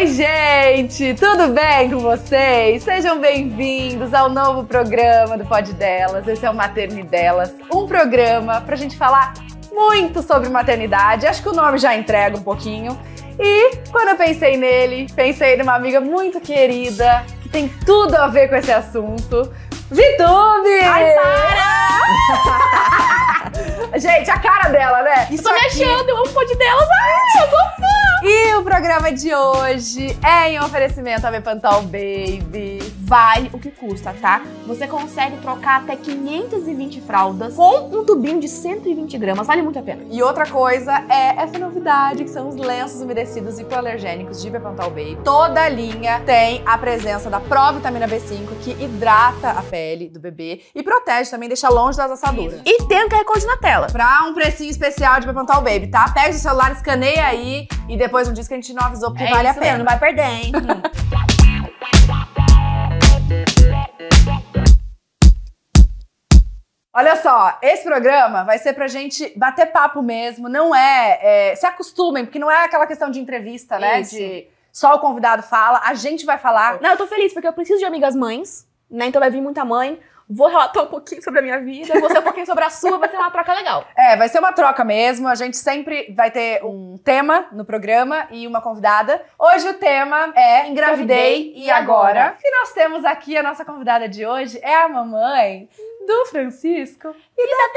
Oi, gente! Tudo bem com vocês? Sejam bem-vindos ao novo programa do Pod Delas. Esse é o Maternidelas, um programa pra gente falar muito sobre maternidade. Acho que o nome já entrega um pouquinho. E quando eu pensei nele, pensei numa amiga muito querida, que tem tudo a ver com esse assunto. Viih Tube! Ai, para! Gente, a cara dela, né? Isso eu tô me achando, eu amo o Pod Delas. Ai, eu sou fã! E o programa de hoje é em oferecimento a Bepantol Baby. Vai o que custa, tá? Você consegue trocar até 520 fraldas com um tubinho de 120 gramas. Vale muito a pena. E outra coisa é essa novidade, que são os lenços umedecidos hipoalergênicos de Bepantol Baby. Toda linha tem a presença da provitamina B5, que hidrata a pele do bebê e protege também, deixa longe das assaduras. E tem um QR Code na tela pra um precinho especial de Bepantol Baby, tá? Pega o celular, escaneia aí e depois não diz que a gente não avisou, porque vale a pena. Mesmo, não vai perder, hein? Olha só, esse programa vai ser pra gente bater papo mesmo, não é... se acostumem, porque não é aquela questão de entrevista, né? Isso. De só o convidado fala, a gente vai falar. Não, eu tô feliz, porque eu preciso de amigas mães, né? Então vai vir muita mãe. Vou relatar um pouquinho sobre a minha vida, você um pouquinho sobre a sua, vai ser uma troca legal. É, vai ser uma troca mesmo, a gente sempre vai ter um tema no programa e uma convidada. Hoje o tema é Engravidei e Agora. E nós temos aqui, a nossa convidada de hoje é a mamãe do Francisco e da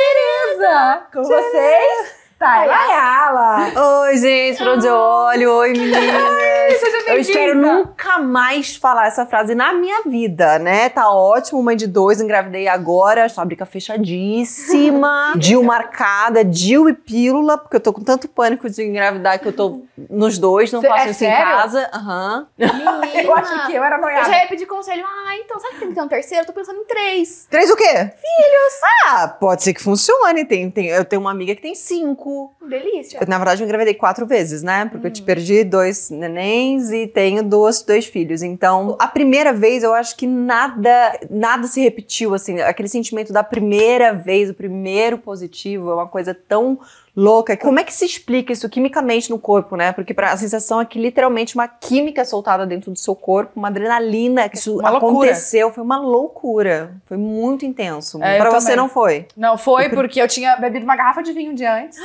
Tereza. Com vocês... Thaila Ayala! Oi, gente, pro de olho! Oi, meninas! Seja bem-vinda! Eu espero nunca mais falar essa frase na minha vida, né? Tá ótimo, mãe de dois, engravidei agora, fábrica fechadíssima, DIU marcada, DIU e pílula, porque eu tô com tanto pânico de engravidar que eu tô nos dois, não faço isso em casa. Aham. Menina! Eu acho que eu era noiada. Eu já ia pedir conselho, então, sabe que tem que ter um terceiro? Eu tô pensando em três. Três o quê? Filhos! Ah, pode ser que funcione, eu tenho uma amiga que tem 5. Delícia. Na verdade, eu engravidei 4 vezes, né? Porque eu te perdi 2 nenéns e tenho 2 filhos. Então, a primeira vez, eu acho que nada se repetiu, assim. Aquele sentimento da primeira vez, o primeiro positivo, é uma coisa tão... louca. Como é que se explica isso quimicamente no corpo, né? Porque a sensação é que literalmente uma química soltada dentro do seu corpo, uma adrenalina, que isso aconteceu, foi uma loucura. Foi muito intenso. É, pra você também. Não foi? Não, foi porque eu tinha bebido uma garrafa de vinho um dia antes.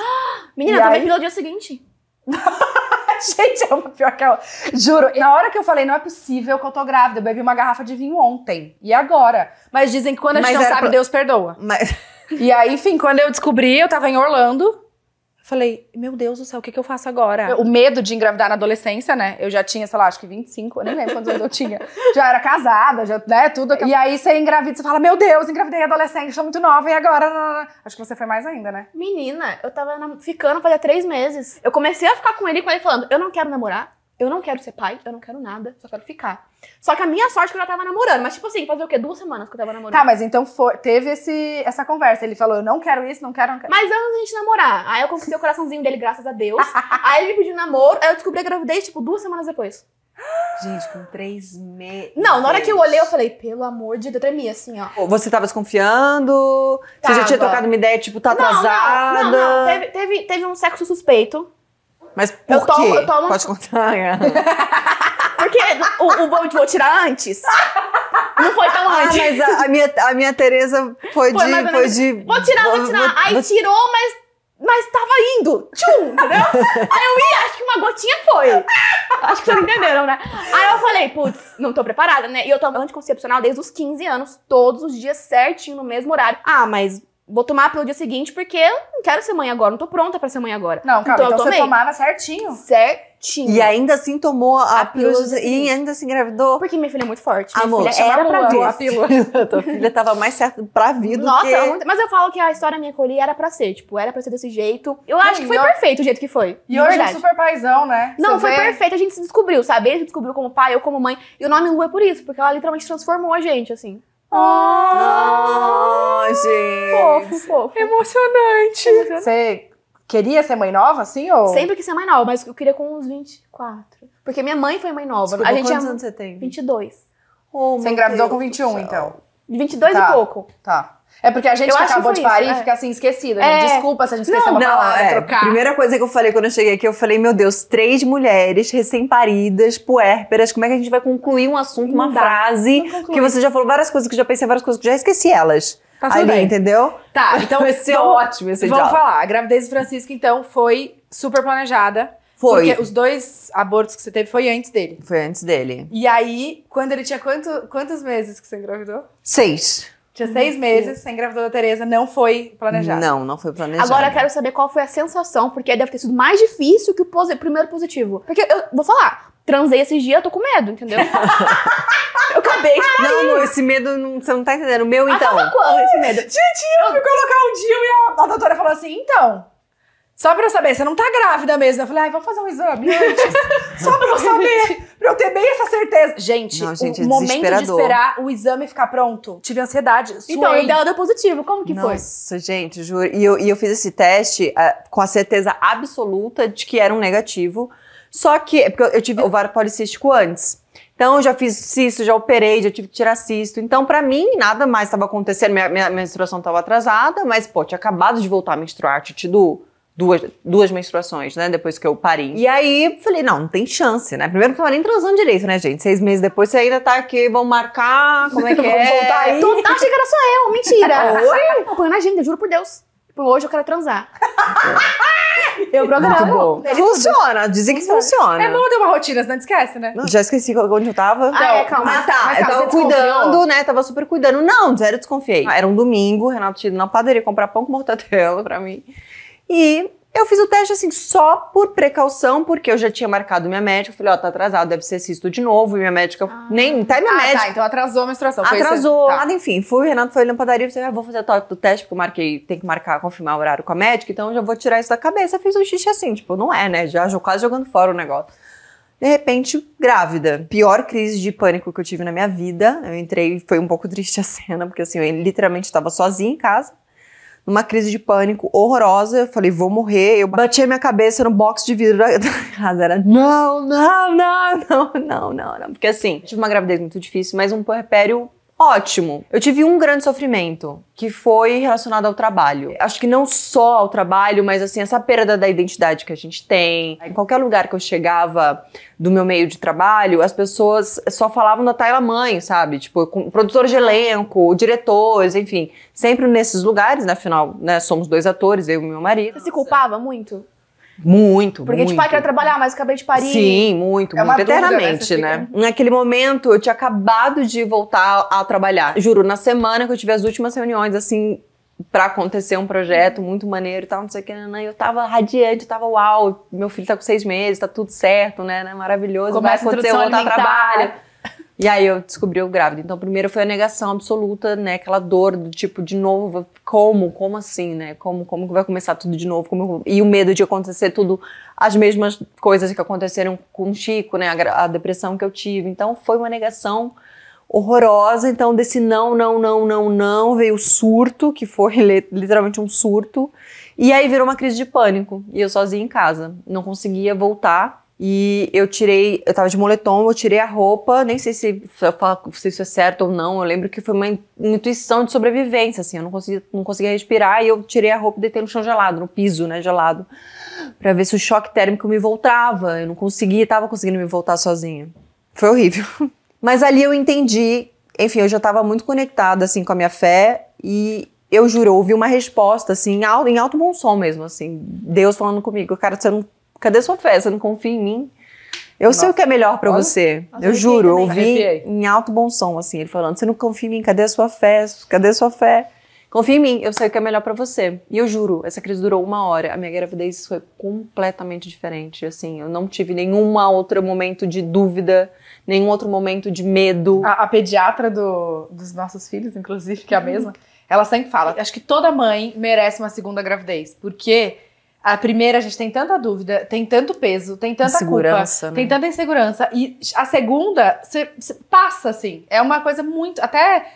Menina, eu tomei pílula no dia seguinte. Gente, é uma pior que a outra. Juro, na hora que eu falei, não é possível que eu tô grávida, eu bebi uma garrafa de vinho ontem. E agora? Mas dizem que quando a gente não sabe, Deus perdoa. E aí, enfim, quando eu descobri, eu tava em Orlando. Falei, meu Deus do céu, o que eu faço agora? O medo de engravidar na adolescência, né? Eu já tinha, sei lá, acho que 25, eu nem lembro quantos anos eu tinha. Já era casada, já, né, tudo. E aí você engravida, você fala, meu Deus, engravidei adolescente, sou muito nova, e agora? Acho que você foi mais ainda, né? Menina, eu tava ficando fazia 3 meses. Eu comecei a ficar com ele falando, eu não quero namorar. Eu não quero ser pai, eu não quero nada, só quero ficar. Só que a minha sorte é que eu já tava namorando, mas tipo assim, fazer o quê? 2 semanas que eu tava namorando. Tá, mas então teve essa conversa, ele falou, eu não quero isso, não quero, não quero. Mas antes da gente namorar, aí eu conquistei o coraçãozinho dele, graças a Deus. Aí ele me pediu namoro, aí eu descobri a gravidez, tipo, 2 semanas depois. Gente, com 3 meses. Não, na hora que eu olhei, eu falei, pelo amor de Deus, eu tremia assim, ó. Você tava desconfiando? Tava. Você já tinha trocado uma ideia, tipo, tá atrasada? Não. Teve um sexo suspeito. Mas por quê? Pode contar. Porque o bom de vou tirar antes. Não foi tão antes. Mas a minha Tereza foi de... Vou tirar. Aí tirou, mas tava indo. Tchum, entendeu? Aí eu ia, acho que uma gotinha foi. Acho que vocês entenderam, né? Aí eu falei, putz, não tô preparada, né? E eu tomo anticoncepcional desde os 15 anos, todos os dias certinho, no mesmo horário. Ah, mas... vou tomar pelo dia seguinte porque eu não quero ser mãe agora, não tô pronta pra ser mãe agora. Não, calma, então você tomava certinho. Certinho. E ainda assim tomou a pílula e ainda se engravidou. Porque minha filha é muito forte. Minha filha era pra ver a pílula. Tua filha tava mais certa pra vir do que... Nossa, mas eu falo que a história minha colhi era pra ser, tipo, era pra ser desse jeito. Eu acho que foi perfeito o jeito que foi. E hoje é um super paizão, né? Não, foi perfeito, a gente se descobriu, sabe? Ele se descobriu como pai, eu como mãe. E o nome Lu é por isso, porque ela literalmente transformou a gente, assim. Gente. Fofo, fofo. Emocionante. Você queria ser mãe nova, assim? Ou... sempre quis ser mãe nova, mas eu queria com uns 24. Porque minha mãe foi mãe nova. Desculpa, quantos anos você tem? 22. Você engravidou com 21, então? De 22 tá, e pouco. Tá. É porque a gente que acabou de parir fica assim esquecida. É. Desculpa se a gente esqueceu uma palavra. É. Trocar. Primeira coisa que eu falei quando eu cheguei aqui, eu falei, meu Deus, 3 mulheres recém-paridas, puérperas, como é que a gente vai concluir um assunto, uma frase? Porque você já falou várias coisas que já pensei, várias coisas que já esqueci elas. Tá tudo bem, entendeu? Tá, então esse é ótimo esse diálogo. Vamos falar, a gravidez do Francisco, então, foi super planejada. Foi. Porque os 2 abortos que você teve foi antes dele. Foi antes dele. E aí, quando ele tinha quantos meses que você engravidou? 6. Tinha 6 meses, você engravidou da Tereza, não foi planejado. Não foi planejado. Agora eu quero saber qual foi a sensação, porque deve ter sido mais difícil que o primeiro positivo. Porque eu vou falar, transei esses dias, eu tô com medo, entendeu? Eu acabei de parir. Não, esse medo, não, você não tá entendendo. O meu, então. Ah, quando esse medo? Gente, eu fui colocar um dia e a doutora falou assim, então... Só pra eu saber, você não tá grávida mesmo. Eu falei, ai, vamos fazer um exame antes. Só pra eu saber, pra eu ter bem essa certeza. Gente, o momento de esperar o exame ficar pronto. Tive ansiedade, suei. Então, e dela deu positivo, como que foi? Nossa, gente, juro. E eu fiz esse teste com a certeza absoluta de que era um negativo. Só que, porque eu tive ovário policístico antes. Então, eu já fiz cisto, já operei, já tive que tirar cisto. Então, pra mim, nada mais estava acontecendo. Minha menstruação tava atrasada, mas, pô, tinha acabado de voltar a menstruar, tinha tido... Duas menstruações, né? Depois que eu pari. E aí, falei, não tem chance, né? Primeiro que eu tava nem transando direito, né, gente? 6 meses depois, você ainda tá aqui, vão marcar, como é que é? Vão voltar aí. Tu tá, achei que era só eu, mentira. Oi? Tô na agenda, juro por Deus. Hoje eu quero transar. Eu programo. Funciona, dizem que funciona. É bom ter uma rotina, você não esquece, né? Já esqueci onde eu tava. Calma. Mas eu tava cuidando, né? Tava super cuidando. Não, zero desconfiei. Era um domingo, o Renato tinha ido na padaria comprar pão com mortadela pra mim. E eu fiz o teste, assim, só por precaução, porque eu já tinha marcado minha médica. Falei, tá atrasado, deve ser cisto de novo. E minha médica... Até minha médica... Tá, então atrasou a menstruação. Atrasou, nada, enfim. Fui, o Renato foi na padaria, falei, vou fazer o teste, porque eu marquei, tem que marcar, confirmar o horário com a médica, então eu já vou tirar isso da cabeça. Fiz um xixi assim, tipo, não é, né? Já quase jogando fora o negócio. De repente, grávida. Pior crise de pânico que eu tive na minha vida. Eu entrei, foi um pouco triste a cena, porque assim, eu literalmente estava sozinha em casa. Numa crise de pânico horrorosa, eu falei, vou morrer. Eu bati a minha cabeça no box de vidro da casa. Era não. Porque assim, tive uma gravidez muito difícil, mas um puerpério ótimo. Eu tive um grande sofrimento, que foi relacionado ao trabalho. Acho que não só ao trabalho, mas assim, essa perda da identidade que a gente tem. Em qualquer lugar que eu chegava do meu meio de trabalho, as pessoas só falavam da Thaila mãe, sabe? Tipo, com produtor de elenco, diretores, enfim. Sempre nesses lugares, né? Afinal, né? Somos 2 atores, eu e meu marido. Você se culpava muito? Muito, porque, tipo, eu quero trabalhar, mas acabei de parir. Sim, muito, eternamente, dúvida, né? Naquele momento, eu tinha acabado de voltar a trabalhar. Juro, na semana que eu tive as últimas reuniões, assim, pra acontecer um projeto muito maneiro e tal, não sei o que, né? Eu tava radiante, eu tava uau, meu filho tá com 6 meses, tá tudo certo, né? Maravilhoso, vai acontecer, eu voltar a trabalhar. E aí eu descobri eu grávida. Então, primeiro foi a negação absoluta, né? Aquela dor do tipo, de novo, como assim, né? Como que vai começar tudo de novo? E o medo de acontecer tudo, as mesmas coisas que aconteceram com o Chico, né? A depressão que eu tive. Então, foi uma negação horrorosa. Então, desse não, veio o surto, que foi literalmente um surto. E aí virou uma crise de pânico. E eu sozinha em casa. Não conseguia voltar. E eu tava de moletom, eu tirei a roupa, nem sei se isso é certo ou não, eu lembro que foi uma intuição de sobrevivência, assim, eu não conseguia respirar e eu tirei a roupa e deitei no chão gelado, no piso, né, gelado, pra ver se o choque térmico me voltava, eu não conseguia, tava conseguindo me voltar sozinha. Foi horrível. Mas ali eu entendi, enfim, eu já tava muito conectada, assim, com a minha fé e... Eu juro, eu ouvi uma resposta, assim, em alto bom som mesmo, assim, Deus falando comigo, cara, você não... Cadê sua fé? Você não confia em mim? Eu sei o que é melhor pra você. Eu juro, eu ouvi em alto bom som, assim, ele falando, você não confia em mim, cadê a sua fé? Cadê a sua fé? Confia em mim, eu sei o que é melhor pra você. E eu juro, essa crise durou 1 hora. A minha gravidez foi completamente diferente, assim. Eu não tive nenhum outro momento de dúvida, nenhum outro momento de medo. A pediatra dos nossos filhos, inclusive, que é a mesma, ela sempre fala, acho que toda mãe merece uma segunda gravidez, porque... A primeira, a gente tem tanta dúvida, tem tanto peso, tem tanta culpa, né? Tem tanta insegurança. E a segunda, você passa, assim. É uma coisa muito... Até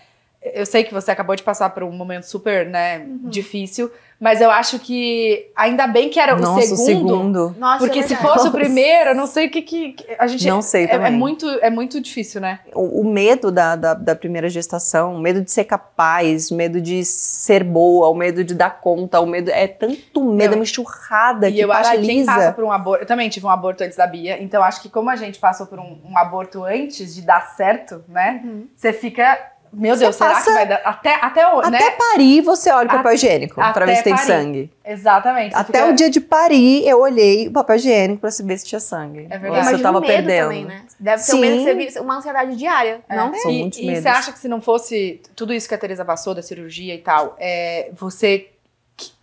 Eu sei que você acabou de passar por um momento super, né, difícil, mas eu acho que ainda bem que era o segundo. Nossa, porque é se fosse o primeiro, eu não sei o que que a gente não sei também. É muito difícil, né? O medo da primeira gestação, o medo de ser capaz, o medo de ser boa, o medo de dar conta, o medo é tanto medo, é uma enxurrada que paralisa. E eu acho que quem passa por um aborto, eu também tive um aborto antes da Bia, então acho que como a gente passou por um aborto antes de dar certo, né? Você fica meu Deus, será que vai dar? Até, né? Até parir, você olha o papel higiênico pra ver se tem sangue. Exatamente. Até o dia de parir, eu olhei o papel higiênico pra saber se tinha sangue. É verdade. Mas eu tava perdendo. Também, né? Deve ser um medo de ser uma ansiedade diária, não? São muitos medos. E você acha que se não fosse tudo isso que a Teresa passou, da cirurgia e tal, você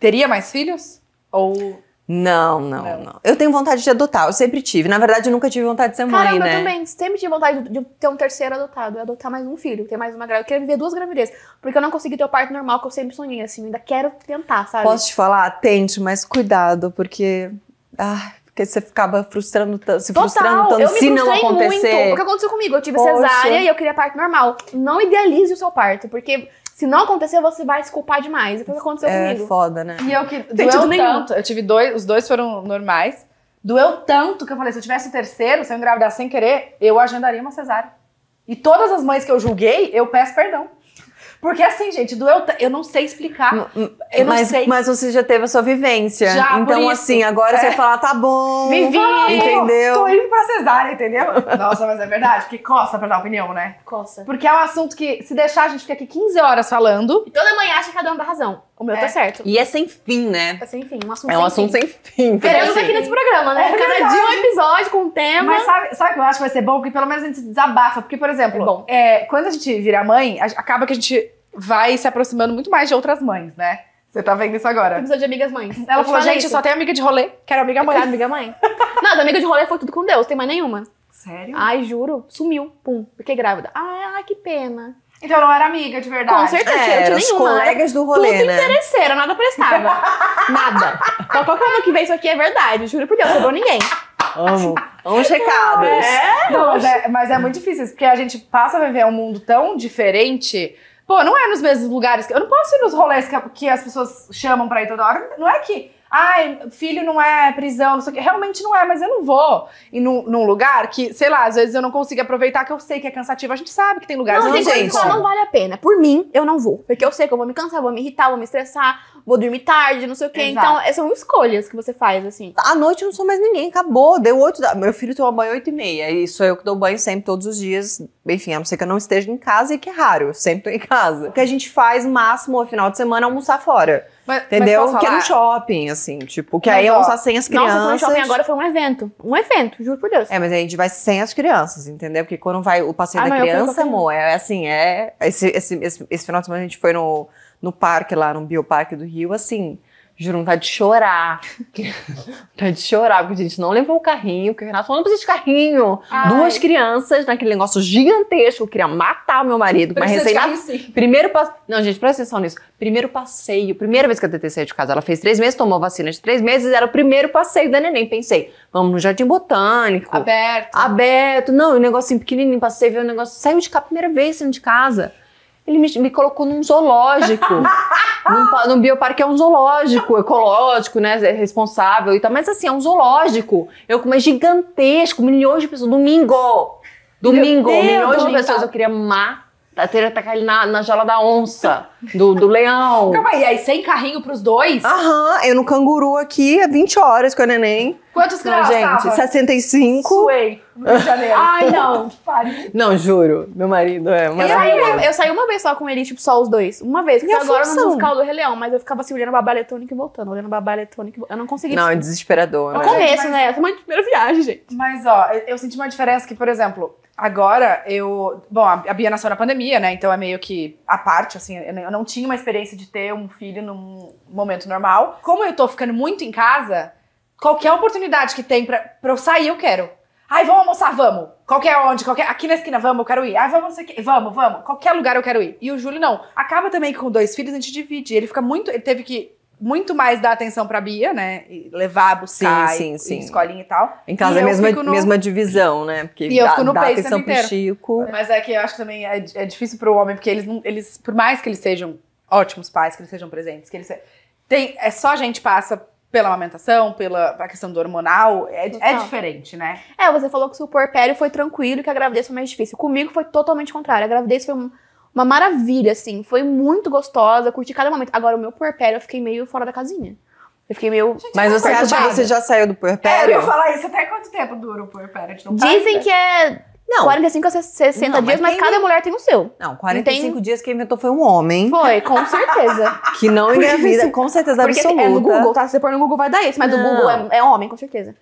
teria mais filhos? Ou... Não. Eu tenho vontade de adotar, eu sempre tive. Na verdade, eu nunca tive vontade de ser mãe, né? Eu também. Sempre tive vontade de ter um terceiro adotado, eu adotar mais um filho, ter mais uma gravidez. Eu queria viver duas gravidezes, porque eu não consegui ter o parto normal que eu sempre sonhei, assim. Ainda quero tentar, sabe? Posso te falar? Tente, mas cuidado, porque... porque você ficava se frustrando tanto se não acontecer. Muito. O que aconteceu comigo? Eu tive cesárea e eu queria parto normal. Não idealize o seu parto, porque... Se não acontecer, você vai se culpar demais. Foi o que aconteceu comigo. É foda, né? E eu que doeu tanto. Eu tive dois, os dois foram normais. Doeu tanto que eu falei, se eu tivesse um terceiro, se eu engravidar sem querer, eu agendaria uma cesárea. E todas as mães que eu julguei, eu peço perdão. Porque assim, gente, doeu... Eu não sei explicar. Mas você já teve a sua vivência. Já, então, assim, agora você vai falar, tá bom. Vivi, entendeu? Tô indo pra cesárea, entendeu? Nossa, mas é verdade. Porque coça pra dar opinião, né? Coça. Porque é um assunto que, se deixar, a gente fica aqui 15 horas falando. E toda manhã acha que cada um dá razão. O meu tá certo. E é sem fim, né? É sem fim. Um assunto sem fim. Queremos aqui nesse programa, né? Cada dia um episódio com um tema. Mas sabe o que eu acho que vai ser bom? Porque pelo menos a gente desabafa. Porque, por exemplo, quando a gente vira mãe, acaba que a gente vai se aproximando muito mais de outras mães, né? Você tá vendo isso agora? Eu preciso de amigas mães. Ela falou, gente, eu só tenho amiga de rolê. Quero amiga mãe. Quero amiga mãe. Não, as amigas de rolê foi tudo com Deus. Tem mais nenhuma. Sério? Ai, juro. Sumiu. Pum. Fiquei grávida. Ai, que pena. Então não era amiga de verdade. Com certeza, eu tinha nenhuma. Os colegas do rolê, tudo né? Tudo interesseira, nada prestava. Nada. Então qualquer uma que vê isso aqui é verdade, juro por Deus, não sobrou ninguém. Amo recados. Mas é muito difícil isso, porque a gente passa a viver um mundo tão diferente. Pô, não é nos mesmos lugares, eu não posso ir nos rolês que as pessoas chamam pra ir toda hora, não é que... Ai, filho não é prisão, não sei o que. Realmente não é, mas eu não vou ir num lugar que, sei lá, às vezes eu não consigo aproveitar, que eu sei que é cansativo. A gente sabe que tem lugares que não vale a pena. Por mim, eu não vou. Porque eu sei que eu vou me cansar, vou me irritar, vou me estressar, vou dormir tarde, não sei o que. Então, são escolhas que você faz, assim. À noite eu não sou mais ninguém, acabou. Deu 8 da... Meu filho toma banho 8h30. E sou eu que dou banho sempre, todos os dias. Enfim, a não ser que eu não esteja em casa, e que é raro. Eu sempre tô em casa. O que a gente faz, máximo, no final de semana, é almoçar fora. Entendeu? Que é um shopping, assim, tipo, que aí eu almoçar sem as crianças. Nossa, o shopping agora foi um evento. Um evento, juro por Deus. É, mas a gente vai sem as crianças, entendeu? Porque quando vai o passeio da criança, amor, é assim, Esse final de semana a gente foi no parque lá, no bioparque do Rio, assim, juro, vontade de chorar. Vontade de chorar, porque a gente não levou o carrinho, porque o Renato falou, não precisa de carrinho. Ai. 2 crianças naquele negócio gigantesco, eu queria matar meu marido. Mas recém-nascido. Não, gente, presta atenção nisso. Primeiro passeio, primeira vez que a TT saiu de casa, ela fez 3 meses, tomou vacina de 3 meses, era o primeiro passeio da neném. Pensei, vamos no Jardim Botânico. Aberto. Não, um negocinho pequenininho, passei, veio um negócio, saiu de casa, primeira vez saindo de casa. Ele me colocou num zoológico. num bioparque é um zoológico, ecológico, né? Responsável e tal. Mas assim, é um zoológico. Eu como é gigantesco, milhões de pessoas. Domingo, milhões de pessoas. Eu queria teria que tacar ele na jaula da onça, do leão. Calma aí, sem carrinho pros 2? Eu no canguru aqui há 20 horas com a neném. Quantos graus, gente? 65. Suei, no Rio de Janeiro. Ai, não. Pare. Não, juro. Meu marido é maravilhoso. Eu saí uma vez só com ele, tipo, só os 2. Uma vez. Porque agora no musical do Rei Leão, mas eu ficava assim, olhando a babá eletrônica e voltando. Eu não conseguia. Não, é desesperador. É o começo, né? Foi uma primeira viagem, gente. Mas, eu senti uma diferença que, por exemplo... Agora, Bom, a Bia nasceu na pandemia, né? Então é meio que a parte, assim... Eu não tinha uma experiência de ter um filho num momento normal. Como eu tô ficando muito em casa, qualquer oportunidade que tem pra eu sair, eu quero. Ai, vamos almoçar, vamos. Aqui na esquina, vamos, eu quero ir. Ai, vamos, não sei o quê. Vamos. Qualquer lugar eu quero ir. E o Júlio, não. Acaba também que com 2 filhos, a gente divide. Ele fica muito... Ele teve que muito mais dar atenção pra Bia, né? E levar, buscar, sim. E escolinha e tal. Em casa é a mesma divisão, né? Porque e eu fico no play atenção pro Chico. Mas é que eu acho que também é difícil pro homem, porque eles, por mais que eles sejam ótimos pais, que eles sejam presentes, que eles só a gente passa pela amamentação, pela questão do hormonal, é diferente, né? É, você falou que o puerpério foi tranquilo e que a gravidez foi mais difícil. Comigo foi totalmente contrário. A gravidez foi uma maravilha, assim. Foi muito gostosa, curti cada momento. Agora, o meu puerpério, eu fiquei meio fora da casinha. Eu fiquei meio... Gente, mas você acha que você já saiu do puerpério? É, eu ia falar isso. Até quanto tempo dura o puerpério? Dizem que é... Não. 45 a 60 dias, mas cada mulher tem o seu. Não, 45 dias que inventou foi um homem. Foi, com certeza. Que não engravida, com certeza absoluta. Porque é no Google, tá? Se você pôr no Google vai dar isso, mas o Google é homem, com certeza.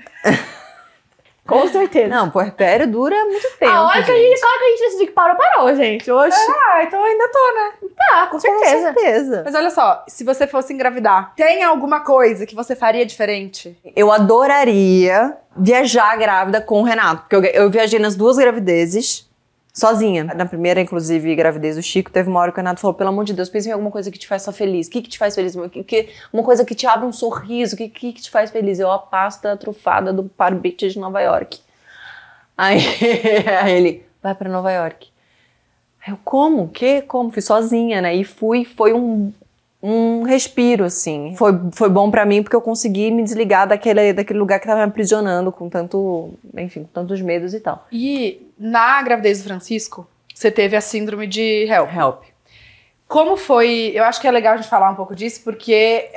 Com certeza. Não, puerpério dura muito tempo. A hora que a gente decidiu que parou, gente. Oxe. Ah, então ainda tô, né? Tá, com certeza. Mas olha só, se você fosse engravidar, tem alguma coisa que você faria diferente? Eu adoraria viajar grávida com o Renato. Porque eu viajei nas duas gravidezes, sozinha. Na primeira, inclusive, gravidez do Chico, teve uma hora que o Renato falou, pelo amor de Deus, pensa em alguma coisa que te faça feliz. O que te faz feliz? Uma coisa que te abra um sorriso. O que te faz feliz? Eu, a pasta trufada do Parbite de Nova York. Aí ele, vai pra Nova York. Aí eu, como? O quê? Como? Fui sozinha, né? E foi um respiro, assim. Foi bom pra mim porque eu consegui me desligar daquele lugar que tava me aprisionando com tantos medos e tal. E na gravidez do Francisco, você teve a síndrome de HELLP. Como foi? Eu acho que é legal a gente falar um pouco disso porque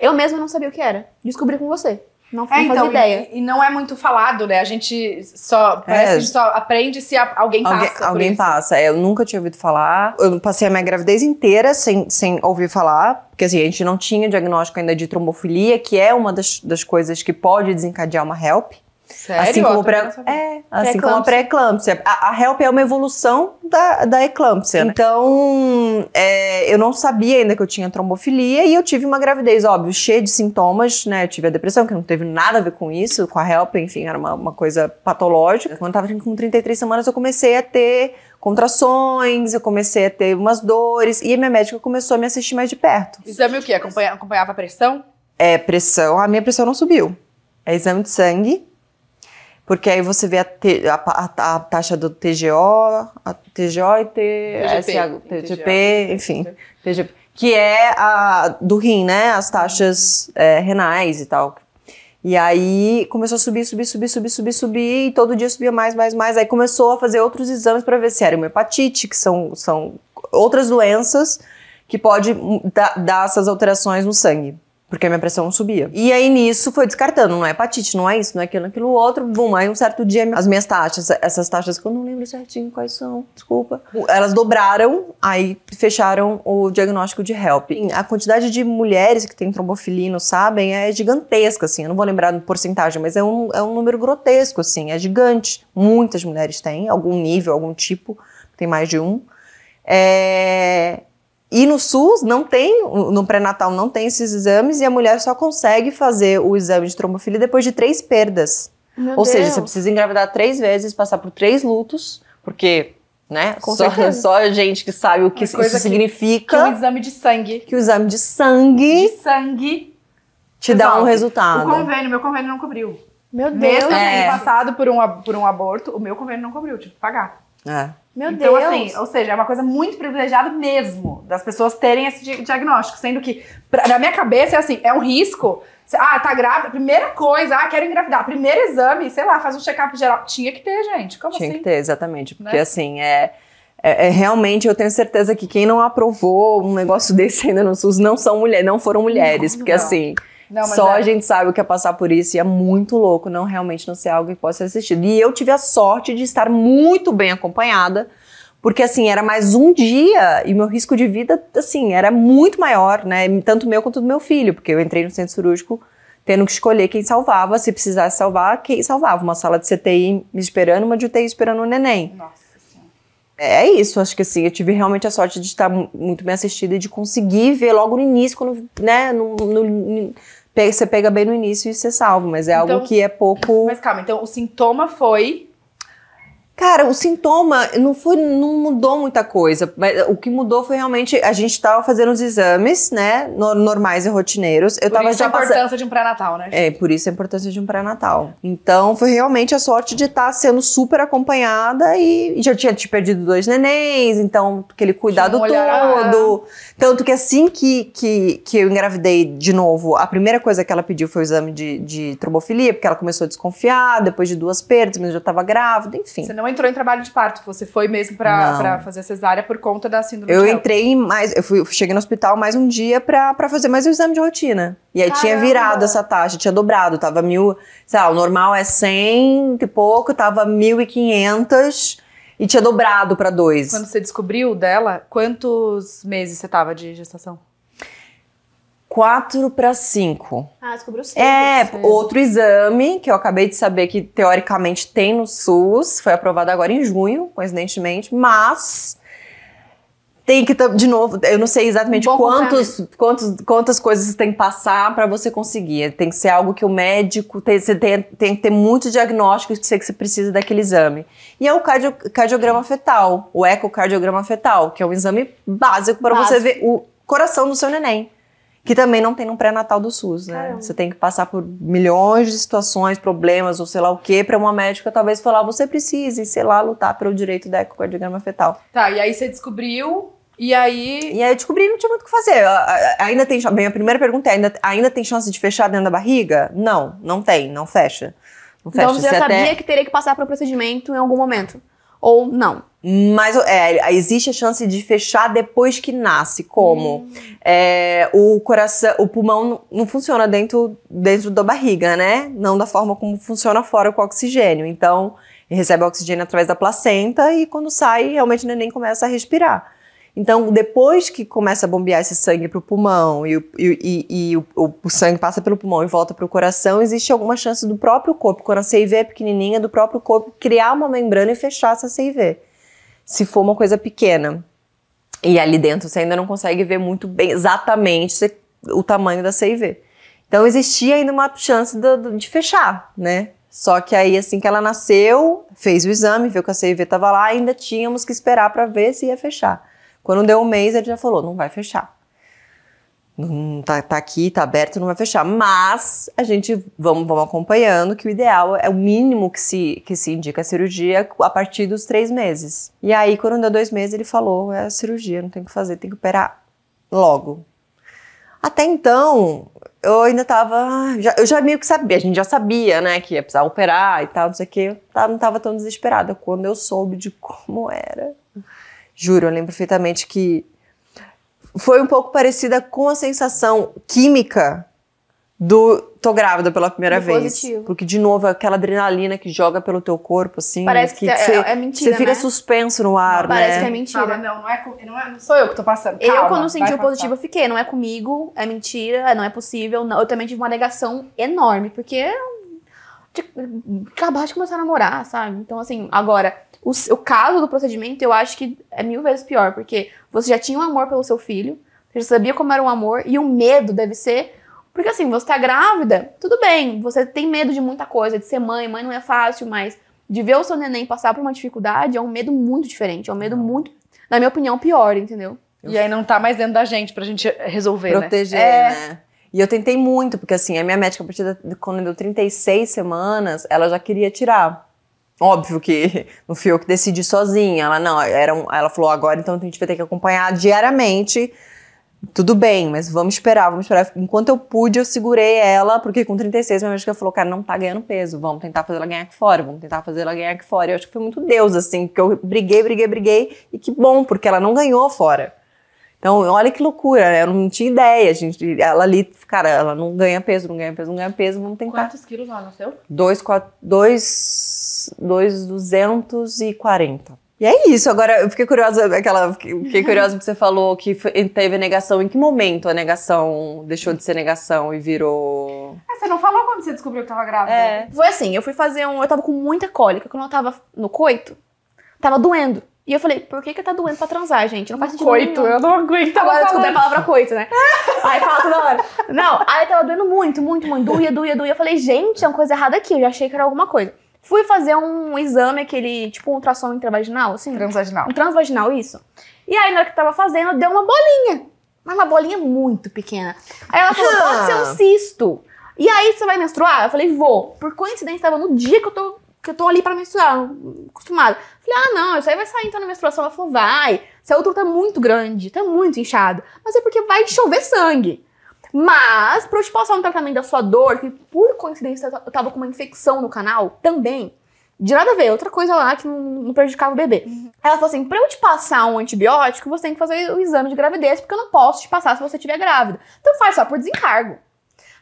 eu mesma não sabia o que era. Descobri com você. Não fazia ideia. E não é muito falado, né? A gente só... Parece que a gente só aprende se alguém passa. Alguém passa. Eu nunca tinha ouvido falar. Eu passei a minha gravidez inteira sem ouvir falar. Porque assim, a gente não tinha diagnóstico ainda de trombofilia, que é uma das coisas que pode desencadear uma HELLP. Sério? Assim como a pré-eclâmpsia. A HELLP é uma evolução da eclâmpsia. Né? Então, eu não sabia ainda que eu tinha trombofilia e eu tive uma gravidez, óbvio, cheia de sintomas, né? Eu tive a depressão, que não teve nada a ver com isso, com a HELLP, enfim, era uma coisa patológica. Quando eu tava com 33 semanas, eu comecei a ter contrações, eu comecei a ter umas dores e a minha médica começou a me assistir mais de perto. Exame o quê? Acompanhava a pressão? Pressão. A minha pressão não subiu. É exame de sangue. Porque aí você vê a taxa do TGO, a TGO e TGP, enfim, TGP, que é a do rim, né? As taxas renais e tal. E aí começou a subir, e todo dia subia mais. Aí começou a fazer outros exames para ver se era uma hepatite, que são outras doenças que pode dar essas alterações no sangue. Porque a minha pressão não subia. E aí nisso foi descartando, não é hepatite, não é isso, não é aquilo, outro, bum. Aí um certo dia as minhas taxas, essas taxas que eu não lembro certinho quais são, desculpa. Elas dobraram, aí fecharam o diagnóstico de HELLP. A quantidade de mulheres que tem trombofilia, não sabem, é gigantesca, assim. Eu não vou lembrar do porcentagem, mas é um número grotesco, assim, é gigante. Muitas mulheres têm, algum nível, algum tipo, tem mais de um. E no SUS não tem, no pré-natal não tem esses exames e a mulher só consegue fazer o exame de trombofilia depois de 3 perdas. Ou seja, você precisa engravidar 3 vezes, passar por 3 lutos, porque, né, só a gente que sabe o que isso significa. Que o exame de sangue. Que o exame de sangue. De sangue. Te dá um resultado. Meu convênio não cobriu. Meu Deus. Mesmo passado por um aborto, o meu convênio não cobriu, tive que pagar. Meu Deus! Então, assim, ou seja, é uma coisa muito privilegiada mesmo, das pessoas terem esse diagnóstico, sendo que, na minha cabeça, é assim, é um risco. Ah, tá grávida, primeira coisa, ah, quero engravidar, primeiro exame, sei lá, faz um check-up geral. Tinha que ter, gente, como assim? Tinha que ter, exatamente, porque, né? Assim, realmente, eu tenho certeza que quem não aprovou um negócio desse ainda no SUS não foram mulheres, porque, assim... Só a gente sabe o que é passar por isso e é muito louco, realmente não ser algo que possa ser assistido. E eu tive a sorte de estar muito bem acompanhada, porque assim, era mais um dia e meu risco de vida, assim, era muito maior, né? Tanto meu quanto do meu filho, porque eu entrei no centro cirúrgico tendo que escolher quem salvava, se precisasse salvar, quem salvava. Uma sala de CTI me esperando, uma de UTI esperando o neném. Nossa. É isso, acho que assim, eu tive realmente a sorte de estar muito bem assistida e de conseguir ver logo no início, quando, né, você pega bem no início e você salva, mas é algo que é pouco... Mas calma, então o sintoma foi... Cara, o sintoma não mudou muita coisa. Mas o que mudou foi realmente a gente tava fazendo os exames, né? Normais e rotineiros. Eu tava já passando... importância de um pré-natal, né? É, por isso a importância de um pré-natal. Então foi realmente a sorte de estar sendo super acompanhada e já tinha te perdido 2 nenéns, então aquele cuidado todo. Tanto que assim que eu engravidei de novo, a primeira coisa que ela pediu foi o exame de trombofilia, porque ela começou a desconfiar depois de 2 perdas, mas eu já tava grávida, enfim. Você não entrou em trabalho de parto, você foi mesmo pra fazer a cesárea por conta da síndrome de HELLP? Eu entrei mais, cheguei no hospital mais um dia pra fazer mais um exame de rotina. E aí tinha virado essa taxa, tinha dobrado, tava 1.000, sei lá, o normal é 100 e pouco, tava 1.500 e tinha dobrado pra 2. Quando você descobriu dela, quantos meses você tava de gestação? 4 para 5. Ah, descobriu 5. É, outro exame que eu acabei de saber que teoricamente tem no SUS, foi aprovado agora em junho, coincidentemente, mas tem que, de novo, eu não sei exatamente quantas coisas você tem que passar para você conseguir. Tem que ser algo que o médico, tem que ter muitos diagnósticos que você precisa daquele exame. E é o cardiograma fetal, o ecocardiograma fetal, que é um exame básico para você ver o coração do seu neném. Que também não tem no pré-natal do SUS, né? Caramba. Você tem que passar por milhões de situações, problemas ou sei lá o que, pra uma médica talvez falar, você precisa, sei lá, lutar pelo direito da ecocardiograma fetal. Tá, e aí você descobriu, e aí eu descobri, não tinha muito o que fazer. Ainda tem, bem, a primeira pergunta é, ainda tem chance de fechar dentro da barriga? Não, não tem, não fecha. Não fecha. Então você já sabia que teria que passar por um procedimento em algum momento? Ou não? Mas existe a chance de fechar depois que nasce, como? O coração, o pulmão não funciona dentro da barriga, né? Não da forma como funciona fora com o oxigênio. Então, ele recebe oxigênio através da placenta e quando sai, realmente o neném começa a respirar. Então, depois que começa a bombear esse sangue para o pulmão e o sangue passa pelo pulmão e volta para o coração, existe alguma chance do próprio corpo, quando a CIV é pequenininha, do próprio corpo criar uma membrana e fechar essa CIV. Se for uma coisa pequena. E ali dentro você ainda não consegue ver muito bem exatamente o tamanho da CIV. Então existia ainda uma chance de fechar, né? Só que aí assim que ela nasceu, fez o exame, viu que a CIV estava lá, ainda tínhamos que esperar para ver se ia fechar. Quando deu 1 mês ele já falou, não vai fechar. Tá aqui, tá aberto, não vai fechar. Mas a gente vamos acompanhando que o ideal é o mínimo que se indica a cirurgia a partir dos 3 meses. E aí, quando deu 2 meses, ele falou, é a cirurgia, não tem o que fazer, tem que operar logo. Até então, eu ainda tava... Eu já meio que sabia, a gente já sabia, né, que ia precisar operar e tal, não sei o quê. Não tava tão desesperada quando eu soube de como era. Juro, eu lembro perfeitamente que foi um pouco parecida com a sensação química do tô grávida pela primeira vez. Positivo. Porque, de novo, aquela adrenalina que joga pelo teu corpo, assim. Parece que cê, é mentira, você fica suspenso no ar, né? Parece que é mentira. Não sou eu que tô passando. Calma, eu, quando senti o positivo, eu fiquei. Não é comigo, é mentira, não é possível. Não. Eu também tive uma negação enorme, porque eu acabava de começar a namorar, sabe? Então, assim, agora... O caso do procedimento, eu acho que é 1000 vezes pior, porque você já tinha um amor pelo seu filho, você já sabia como era um amor, e o medo deve ser... Porque assim, você tá grávida, tudo bem, você tem medo de muita coisa, de ser mãe não é fácil, mas de ver o seu neném passar por uma dificuldade é um medo muito diferente, é um medo muito, na minha opinião, pior, entendeu? E aí não tá mais dentro da gente, pra gente resolver, proteger, né? Proteger, né? E eu tentei muito, porque assim, a minha médica, a partir quando deu 36 semanas, ela já queria tirar. Óbvio que não fui eu que decidi sozinha. Ela falou, agora então a gente vai ter que acompanhar diariamente. Tudo bem, mas vamos esperar. Enquanto eu pude, eu segurei ela, porque com 36, minha médica falou, cara, não tá ganhando peso, vamos tentar fazer ela ganhar aqui fora. Eu acho que foi muito Deus, assim, que eu briguei, e que bom, porque ela não ganhou fora. Então, olha que loucura, né? Eu não tinha ideia, gente. Ela ali, cara, ela não ganha peso, vamos tentar. Quantos quilos ela nasceu? 2,240. E é isso, agora eu fiquei curiosa, fiquei curiosa que você falou que teve negação. Em que momento a negação deixou de ser negação e virou... Você não falou quando você descobriu que tava grávida? É. Foi assim, eu fui fazer eu tava com muita cólica, quando eu tava no coito, tava doendo. E eu falei, por que tá doendo pra transar, gente? Não faz sentido coito, nenhum. Eu não aguento. Agora eu descobri a palavra coito, né? Aí fala toda hora. Não, aí tava doendo muito. Doía. Eu falei, gente, é uma coisa errada aqui. Eu já achei que era alguma coisa. Fui fazer um exame, aquele, tipo, um ultrassom intravaginal, assim. Transvaginal. Um transvaginal, isso. E aí, na hora que tava fazendo, deu uma bolinha. Mas uma bolinha muito pequena. Aí ela falou, pode ser um cisto. E aí, você vai menstruar? Eu falei, vou. Por coincidência, tava no dia que eu tô ali pra menstruar, acostumada. Falei, ah, não, isso aí vai sair então na menstruação. Ela falou, vai. Seu útero tá muito grande, tá muito inchado. Mas é porque vai chover sangue. Mas, pra eu te passar um tratamento da sua dor, que por coincidência eu tava com uma infecção no canal também, de nada a ver, outra coisa lá que não prejudicava o bebê. Ela falou assim, pra eu te passar um antibiótico, você tem que fazer o exame de gravidez, porque eu não posso te passar se você estiver grávida. Então faz só por desencargo.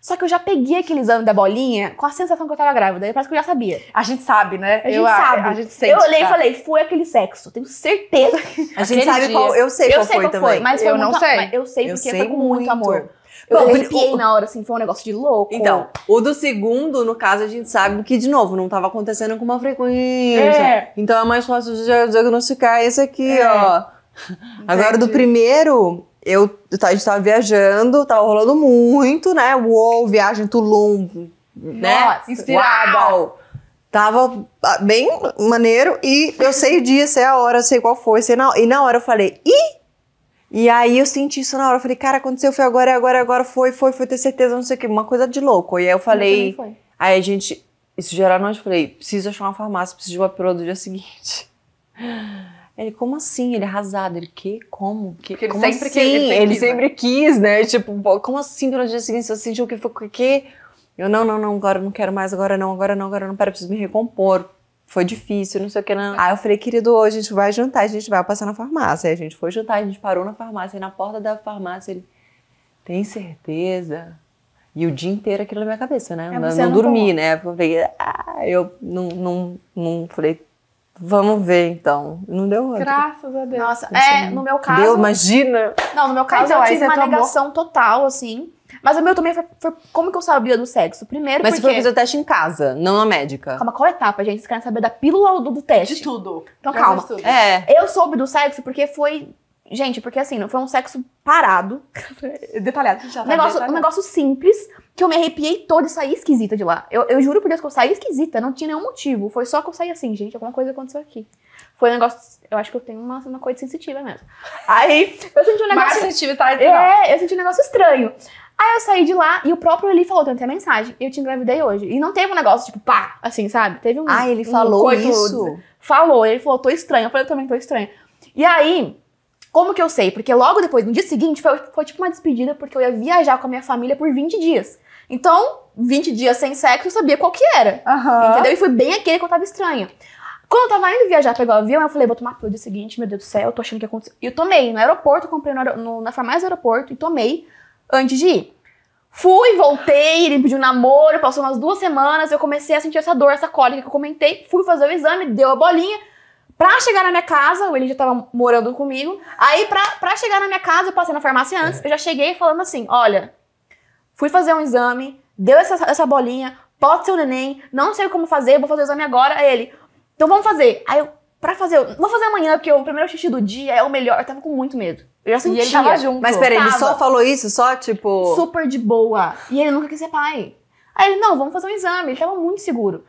Só que eu já peguei aquele exame da bolinha com a sensação que eu tava grávida. Parece que eu já sabia. A gente sabe, né? A gente sabe. Eu olhei e falei, foi aquele sexo. Tenho certeza. A gente sabe qual... Eu sei qual foi também. Mas foi eu muito, não sei. Mas eu sei porque foi com muito amor. Eu arrepiei na hora, assim. Foi um negócio de louco. Então, o do segundo, no caso, a gente sabe que, de novo, não tava acontecendo com uma frequência. É. Então é mais fácil de diagnosticar esse aqui, ó. Entendi. Agora, do primeiro... a gente tava viajando, tava rolando muito, né? Uou, viagem Tulum, né? Inspirado. Uau. Tava bem maneiro e eu sei o dia, sei a hora, sei qual foi, sei na... E na hora eu falei, ih! E aí eu senti isso na hora, eu falei, cara, aconteceu, foi agora, é agora, foi, ter certeza, não sei o que, uma coisa de louco. E aí eu falei, aí a gente, isso já era noite, eu falei, preciso achar uma farmácia, preciso de uma pílula do dia seguinte. Ele, como assim? Ele arrasado. Ele, que? Como? Que? Ele, como sempre assim? Ele sempre quis, né? Tipo, como assim? Pelo dia seguinte, você sentiu que foi o quê? Eu, não, agora não quero mais, agora não, pera, preciso me recompor. Foi difícil, não sei o que. Não. Aí eu falei, querido, hoje a gente vai jantar, a gente vai passar na farmácia. Aí a gente foi jantar, a gente parou na farmácia, e na porta da farmácia ele, tem certeza? E o dia inteiro aquilo na minha cabeça, né? Não dormi, né? Eu falei, vamos ver, então. Não deu outra. Graças a Deus. Nossa, no meu caso... Deu, imagina! Não, no meu caso eu tive uma negação total, assim. Mas o meu também foi como que eu sabia do sexo? Primeiro porque... Mas você foi fazer o teste em casa, não na médica. Calma, qual etapa, gente? Vocês querem saber da pílula ou do teste? De tudo. Então calma. Eu soube do sexo porque foi... Gente, porque assim, não foi um sexo parado. Detalhado. Um negócio simples, que eu me arrepiei toda e saí esquisita de lá. Eu juro por Deus que eu saí esquisita, não tinha nenhum motivo. Foi só que eu saí assim, gente, alguma coisa aconteceu aqui. Foi um negócio... Eu acho que eu tenho uma coisa sensitiva mesmo. Aí, eu senti um negócio... Mais sensitiva, tá? Eu senti um negócio estranho. Aí eu saí de lá e o próprio Eli falou, tem até mensagem, eu te engravidei hoje. E não teve um negócio, tipo, pá, assim, sabe? Teve um... Ah, ele falou isso? Falou, ele falou, tô estranha. Eu falei, eu também tô estranha. E aí... Como que eu sei? Porque logo depois, no dia seguinte, foi tipo uma despedida, porque eu ia viajar com a minha família por 20 dias. Então, 20 dias sem sexo, eu sabia qual que era. Entendeu? E foi bem aquele que eu tava estranha. Quando eu tava indo viajar, pegar o avião, eu falei, vou tomar pílula no dia seguinte, meu Deus do céu, eu tô achando que aconteceu. E eu tomei no aeroporto, comprei na farmácia do aeroporto e tomei antes de ir. Fui, voltei, ele me pediu um namoro, passou umas 2 semanas, eu comecei a sentir essa dor, essa cólica que eu comentei, fui fazer o exame, deu a bolinha. Pra chegar na minha casa, o Eli já tava morando comigo, aí pra chegar na minha casa, eu passei na farmácia antes, eu já cheguei falando assim, olha, fui fazer um exame, deu essa bolinha, pode ser o neném, não sei como fazer, vou fazer o exame agora, aí ele, então vamos fazer. Aí eu, vou fazer amanhã, porque o primeiro xixi do dia é o melhor, eu tava com muito medo. Eu já sentia. E ele tava junto. Mas peraí, ele só falou isso, só tipo... Super de boa, e ele nunca quis ser pai. Aí ele, não, vamos fazer um exame, ele tava muito seguro.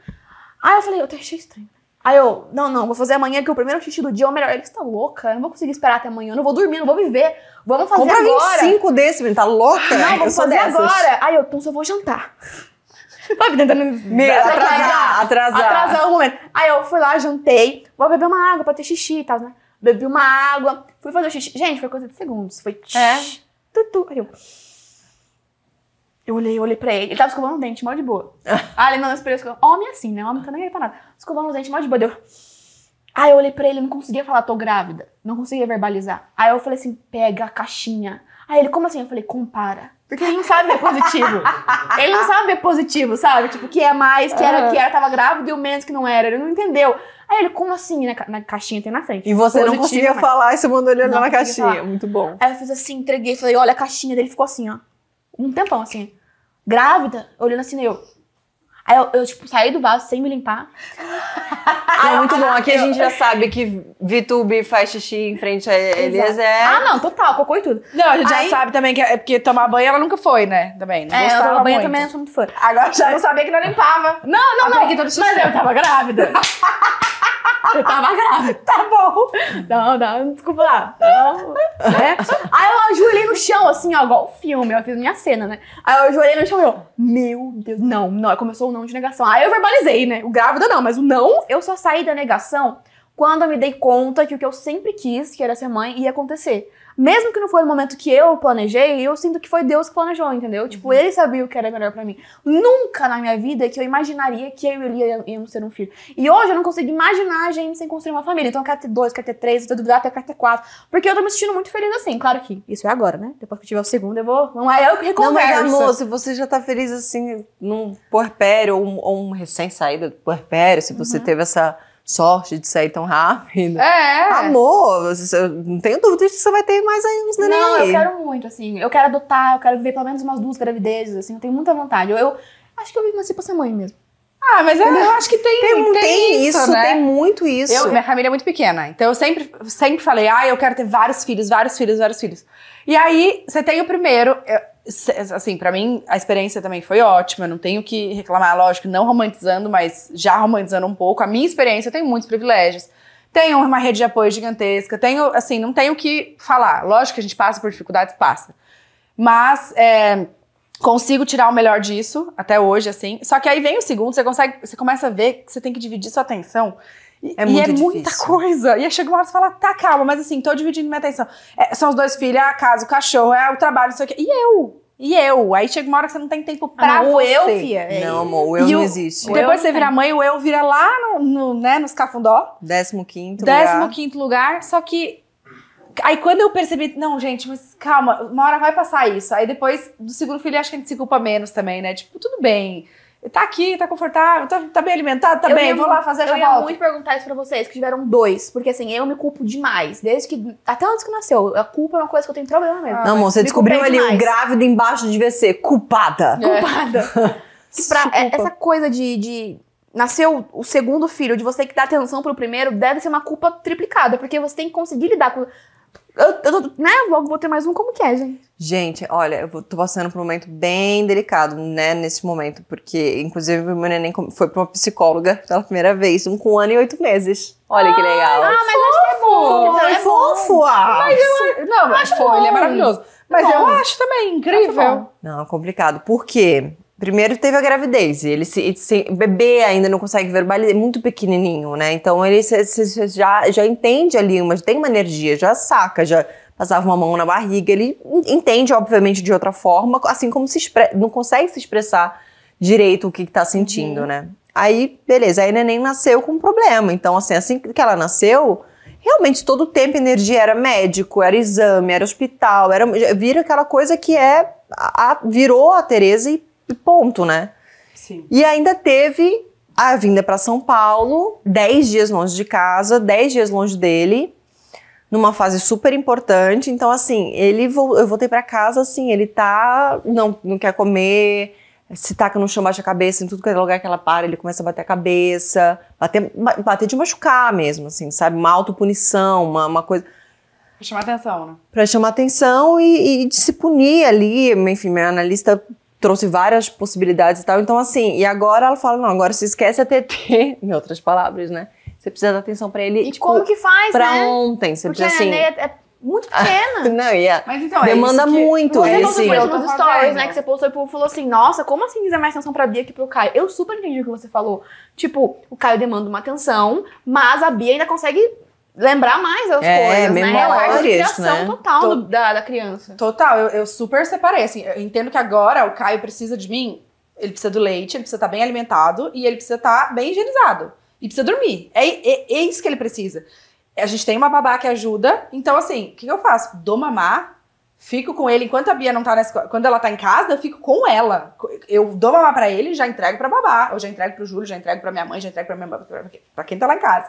Aí eu falei, eu achei estranho. Aí eu, não, vou fazer amanhã, que o primeiro xixi do dia é o melhor. Ele, você tá louca? Eu não vou conseguir esperar até amanhã, eu não vou dormir, não vou viver. Vamos fazer agora. Compra 25 desse, menino, tá louca? Não, vamos fazer agora. Aí eu, então só vou jantar. Sabe, tentando atrasar o momento. Aí eu fui lá, jantei, vou beber uma água pra ter xixi e tal, né? Bebi uma água, fui fazer o xixi. Gente, foi coisa de segundos, foi... Aí eu olhei pra ele, ele tava escovando o dente, mó de boa. Ah, ele não esperou escovar. Homem assim, né? Homem não tá nem aí pra nada. Escovando o dente, mó de boa, deu. Aí eu olhei pra ele, não conseguia falar, tô grávida. Não conseguia verbalizar. Aí eu falei assim, pega a caixinha. Aí ele, como assim? Eu falei, compara. Porque ele não sabe ver positivo. Ele não sabe ver positivo, sabe? Tipo, que é mais, que era, tava grávida e o menos que não era. Ele não entendeu. Aí ele, como assim? Na caixinha tem na frente. E você positivo, não conseguia falar, e você mandou ele olhar na caixinha. Falar. Muito bom. Aí eu fiz assim, entreguei, falei, olha a caixinha dele, ficou assim, ó. Um tempão, assim, grávida, olhando assim, eu. Aí eu, tipo, saí do vaso sem me limpar. Não, muito bom. Aqui a gente já sabe que Viih Tube faz xixi em frente a Eliezer. Ah, não, total, cocô e tudo. Não, a gente já sabe também que é porque tomar banho ela nunca foi, né? Também. Não gostava muito. Banho também não sou muito fã. Agora já não sabia que não limpava. Não, não, não. Mas eu tava grávida. Eu tava grávida. Tá bom. Não, não, desculpa lá. É. Aí eu ajoelhei no chão, assim, ó, igual o filme. Eu fiz minha cena, né? Aí eu ajoelhei no chão e eu, meu Deus, não, não. Começou o não de negação. Aí eu verbalizei, né? O grávida não, mas o não. Eu só saí da negação quando eu me dei conta que o que eu sempre quis, que era ser mãe, ia acontecer. Mesmo que não foi no momento que eu planejei, eu sinto que foi Deus que planejou, entendeu? Tipo, ele sabia o que era melhor pra mim. Nunca na minha vida que eu imaginaria que eu e ele íamos ter um filho. E hoje eu não consigo imaginar a gente sem construir uma família. Então eu quero ter 2, quero ter 3, eu tô duvidando até quero ter 4. Porque eu tô me sentindo muito feliz assim. Claro que isso é agora, né? Depois que tiver o segundo, eu vou... Não é eu que reconverso. Não, mas amor, se você já tá feliz assim num puerpério, ou um recém-saída do puerpério, se você teve essa... sorte de sair tão rápido. É. Amor, eu não tenho dúvida de que você vai ter mais aí uns neném. Não, eu quero muito, assim. Eu quero adotar, eu quero viver pelo menos umas 2 gravidezes, assim. Eu tenho muita vontade. Eu acho que eu vivo assim pra ser mãe mesmo. Ah, mas eu acho que tem isso, né? Tem muito isso. Minha família é muito pequena, então eu sempre falei, ah, eu quero ter vários filhos, vários filhos, vários filhos. E aí, você tem o primeiro... assim, pra mim, a experiência também foi ótima, não tenho que reclamar, lógico, não romantizando, mas já romantizando um pouco. A minha experiência, eu tenho muitos privilégios, tenho uma rede de apoio gigantesca, tenho, assim, não tenho o que falar. Lógico que a gente passa por dificuldades, passa. Mas... consigo tirar o melhor disso, até hoje, assim. Só que aí vem o segundo, você começa a ver que você tem que dividir sua atenção. E é muita coisa. E aí chega uma hora e fala, tá, calma, mas assim, tô dividindo minha atenção. São os 2 filhos, é a casa, o cachorro, é o trabalho, não sei o quê. E eu? Aí chega uma hora que você não tem tempo pra você. O eu, fia. Não, amor, o eu não existe. Depois você vira mãe, o eu vira lá nos cafundó. 15º lugar, só que... Aí quando eu percebi, não, gente, mas calma, uma hora vai passar isso. Aí depois do segundo filho, acho que a gente se culpa menos também, né? Tipo, tudo bem, tá aqui, tá confortável, tá bem alimentado, tá bem, vou lá fazer a volta. Eu ia muito perguntar isso pra vocês, que tiveram 2, porque assim, eu me culpo demais, até antes que nasceu, a culpa é uma coisa que eu tenho problema mesmo. Não, amor, você descobriu ali o grávido embaixo de VC, culpada. É. Culpada. Essa coisa de nasceu o segundo filho, de você que dá atenção pro primeiro, deve ser uma culpa triplicada, porque você tem que conseguir lidar com... né? Logo vou ter mais um, como que é, gente? Gente, olha, eu tô passando por um momento bem delicado, né, nesse momento, porque, inclusive, meu neném foi pra uma psicóloga pela primeira vez, com 1 ano e 8 meses. Olha que legal. Ah, mas fofo, acho que é bom. Então, é fofo. Mas eu não, mas acho bom. Ele é maravilhoso. Mas eu acho também incrível. Acho não, complicado. Por quê? Primeiro teve a gravidez, bebê ainda não consegue verbalizar, é muito pequenininho, né? Então ele já entende ali, mas tem uma energia, já saca, já passava uma mão na barriga, ele entende obviamente de outra forma, assim como não consegue se expressar direito o que tá sentindo, né? Aí, beleza, aí a neném nasceu com um problema, então assim que ela nasceu... Realmente, todo o tempo, energia era médico, era exame, era hospital, vira aquela coisa que virou a Tereza e ponto, né? Sim. E ainda teve a vinda para São Paulo, 10 dias longe de casa, 10 dias longe dele, numa fase super importante. Então, assim, eu voltei para casa, assim, ele tá... Não quer comer... Se taca no chão, bate a cabeça, em tudo que é lugar que ela para, ele começa a bater a cabeça, bater de machucar mesmo, assim, sabe? Uma autopunição, uma coisa... Pra chamar atenção, né? Pra chamar atenção e de se punir ali, enfim, minha analista trouxe várias possibilidades e tal, então assim, e agora ela fala, não, agora se esquece a TT, em outras palavras, né? Você precisa dar atenção pra ele, e tipo, como que faz, pra né? ontem, você porque precisa assim... Muito pequena. Não, mas então, demanda é muito. Você contou nos stories, né? Que você postou e falou assim, nossa, como assim quiser mais atenção pra Bia que pro Caio? Eu super entendi o que você falou. Tipo, o Caio demanda uma atenção, mas a Bia ainda consegue lembrar mais as coisas, né? É a criação total da criança. Total, eu super separei. Assim, eu entendo que agora o Caio precisa de mim, ele precisa do leite, ele precisa estar bem alimentado e ele precisa estar bem higienizado. E precisa dormir. É isso que ele precisa. A gente tem uma babá que ajuda, então assim, o que eu faço? Dou mamar, fico com ele, enquanto a Bia não tá na escola, quando ela tá em casa, eu fico com ela. Eu dou mamar pra ele e já entrego pra babá, eu já entrego pro Júlio, já entrego pra minha mãe, já entrego pra minha babá, pra quem tá lá em casa.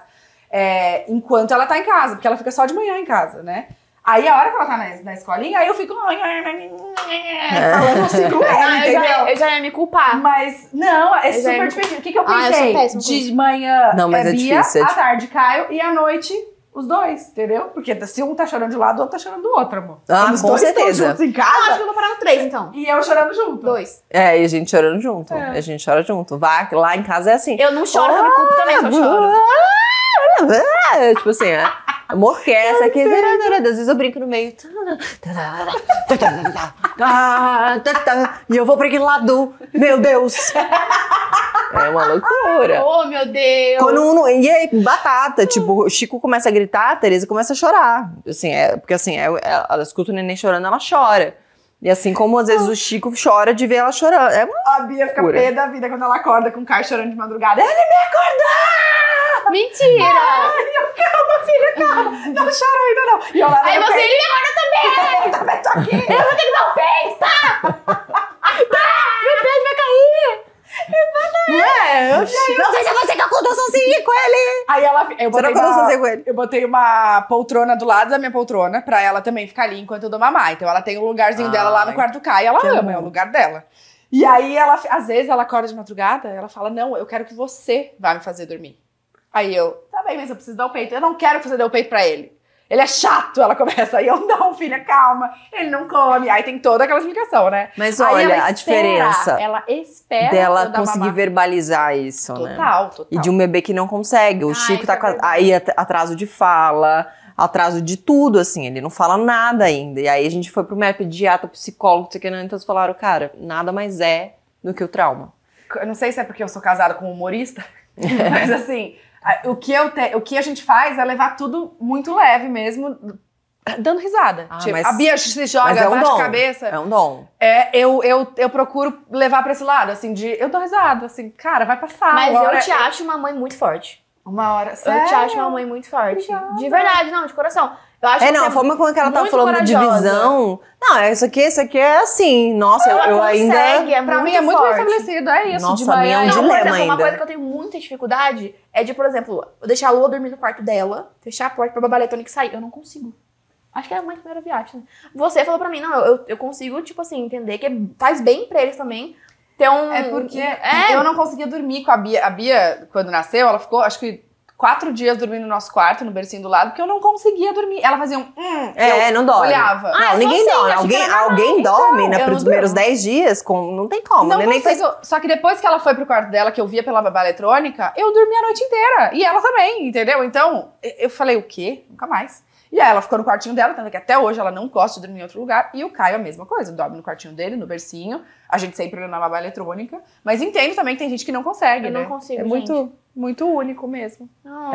Enquanto ela tá em casa, porque ela fica só de manhã em casa, né? Aí a hora que ela tá na escolinha, aí eu fico falando o segundo L, entendeu? Eu já ia me culpar. Mas, não, é super divertido. O que que eu pensei? Eu sou péssima, de manhã não, mas é Bia, difícil, à tarde Caio e à noite os dois, entendeu? Porque se um tá chorando de um lado, o outro tá chorando do outro, amor. Ah, os com certeza. Juntos em casa. Ah, acho que eu vou parar no 3, então. E eu chorando junto. 2. É, e a gente chorando junto. É. A gente chora junto. Vai, lá em casa é assim. Eu não choro, eu me culpo também, eu choro. Tipo assim, é. Amor, que essa aqui. Às vezes eu brinco no meio. E eu vou pra aquele lado. Meu Deus. É uma loucura. Oh, meu Deus. Quando um, e aí, batata. Tipo, o Chico começa a gritar, a Tereza começa a chorar. Assim, é, porque assim, ela escuta o neném chorando, ela chora. E assim como às vezes o Chico chora de ver ela chorando. É uma a Bia fica pé da vida quando ela acorda com o Caio chorando de madrugada. Ele me acordou! Mentira! Ai, eu calma, filha, calma. Não chora ainda não. E eu lá aí você, peito. Ele me acorda também! Eu também tô aqui! Eu vou ter que dar o peito, tá? Meu peito vai cair! É, eu cheguei. Não sei se você que acordou sozinha com ele. Aí ela. Eu botei uma poltrona do lado da minha poltrona pra ela também ficar ali enquanto eu dou mamar. Então ela tem um lugarzinho dela lá no quarto do Caio. Ela ama, é o lugar dela. E aí ela, às vezes, ela acorda de madrugada, ela fala: não, eu quero que você vá me fazer dormir. Aí eu, tá bem, mas eu preciso dar o peito. Eu não quero que você dê o peito pra ele. Ele é chato, ela começa. Aí eu, não, filha, calma. Ele não come. Aí tem toda aquela explicação, né? Mas aí olha a diferença. Ela espera dela conseguir verbalizar isso, total, né? Total, total. E de um bebê que não consegue. O Chico tá com aí atraso de fala, atraso de tudo, assim. Ele não fala nada ainda. E aí a gente foi pro médico, pediatra, psicólogo, não sei o que, né? Então eles falaram, cara, nada mais é do que o trauma. Eu não sei se é porque eu sou casada com um humorista, mas assim... O que a gente faz é levar tudo muito leve mesmo, dando risada. Ah, tipo, mas, a Bia se joga, bate a cabeça. É um dom. É, eu procuro levar pra esse lado, assim, de eu dou risada, assim, cara, vai passar. Mas eu te acho uma mãe muito forte. Uma hora, sério? Eu te acho uma mãe muito forte. Obrigada. De verdade, não, de coração. Eu acho a forma como é que ela tá falando corajosa. De visão. Não, isso aqui é assim. Nossa, eu ainda. É pra mim é muito bem estabelecido. É isso. Nossa, de manhã é um dilema. Por exemplo, uma coisa que eu tenho muita dificuldade é de, por exemplo, eu deixar a Lua dormir no quarto dela, fechar a porta pra babaletônica sair. Eu não consigo. Acho que é a mãe que era viática, né? Você falou pra mim, não, eu consigo, tipo assim, entender que faz bem pra eles também. Então, é porque eu não conseguia dormir com a Bia. A Bia, quando nasceu, ela ficou, acho que 4 dias dormindo no nosso quarto, no bercinho do lado, porque eu não conseguia dormir. Ela fazia um... não dorme. Olhava. Ah, não, ninguém dorme. Alguém dorme nos primeiros 10 dias? Não tem como. Não consigo. Só que depois que ela foi pro quarto dela, que eu via pela babá eletrônica, eu dormi a noite inteira. E ela também, entendeu? Então, eu falei, o quê? Nunca mais. E aí ela ficou no quartinho dela, tanto que até hoje ela não gosta de dormir em outro lugar. E o Caio a mesma coisa, dorme no quartinho dele, no bercinho. A gente sempre olha na babá eletrônica. Mas entendo também que tem gente que não consegue, né? Eu não consigo, gente. Muito único mesmo. Não,